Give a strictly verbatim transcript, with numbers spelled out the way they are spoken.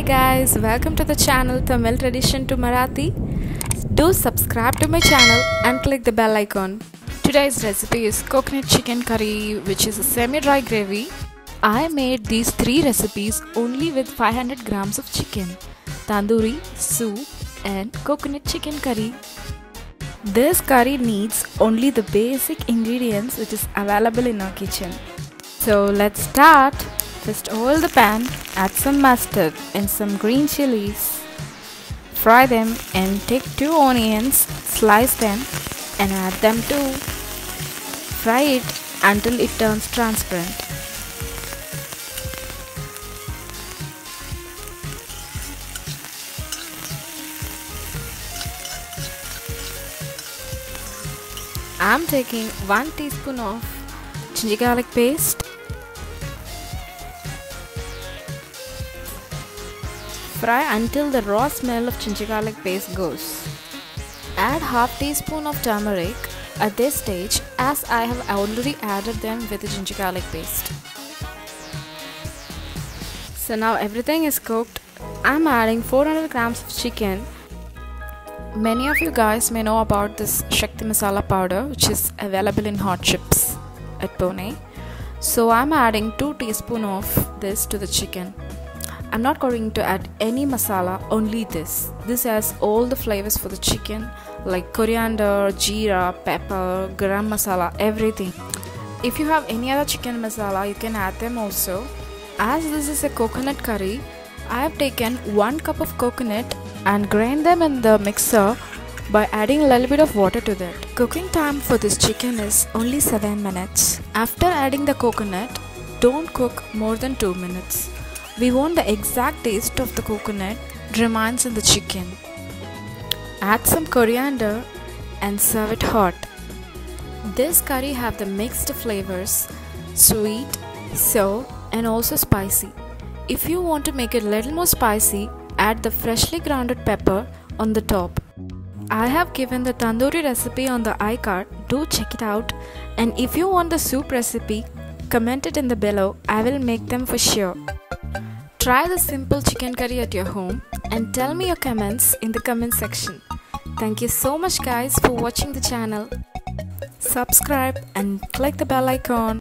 Hi guys, welcome to the channel Tamil Tradition to Marathi. Do subscribe to my channel and click the bell icon. Today's recipe is coconut chicken curry, which is a semi-dry gravy. I made these three recipes only with five hundred grams of chicken, tandoori, soup and coconut chicken curry. This curry needs only the basic ingredients which is available in our kitchen. So let's start. First, oil the pan, add some mustard and some green chilies. Fry them and take two onions, slice them and add them too. Fry it until it turns transparent. I am taking one teaspoon of ginger garlic paste. Fry until the raw smell of ginger garlic paste goes. Add half teaspoon of turmeric at this stage, as I have already added them with the ginger garlic paste. So now everything is cooked. I am adding four hundred grams of chicken. Many of you guys may know about this shakti masala powder, which is available in hot chips at Pune. So I am adding two teaspoons of this to the chicken. I'm not going to add any masala, only this. This has all the flavors for the chicken like coriander, jeera, pepper, garam masala, everything. If you have any other chicken masala, you can add them also. As this is a coconut curry, I have taken one cup of coconut and grind them in the mixer by adding a little bit of water to that. Cooking time for this chicken is only seven minutes. After adding the coconut, don't cook more than two minutes. We want the exact taste of the coconut remains in the chicken. Add some coriander and serve it hot. This curry have the mixed flavors, sweet, sour and also spicy. If you want to make it a little more spicy, add the freshly grounded pepper on the top. I have given the tandoori recipe on the iCard, do check it out. And if you want the soup recipe, comment it in the below, I will make them for sure. Try the simple chicken curry at your home and tell me your comments in the comment section. Thank you so much guys for watching the channel. Subscribe and click the bell icon.